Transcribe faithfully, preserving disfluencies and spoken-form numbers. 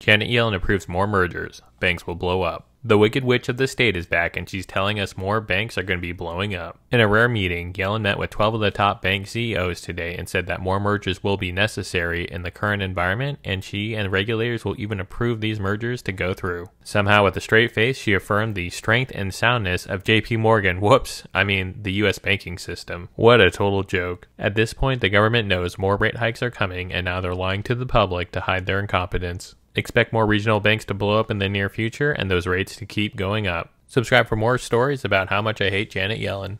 Janet Yellen approves more mergers. Banks will blow up. The Wicked Witch of the state is back, and she's telling us more banks are going to be blowing up. In a rare meeting, Yellen met with twelve of the top bank C E Os today and said that more mergers will be necessary in the current environment, and she and regulators will even approve these mergers to go through. Somehow, with a straight face, she affirmed the strength and soundness of J P Morgan. Whoops, I mean the U S banking system. What a total joke. At this point, the government knows more rate hikes are coming, and now they're lying to the public to hide their incompetence. Expect more regional banks to blow up in the near future and those rates to keep going up. Subscribe for more stories about how much I hate Janet Yellen.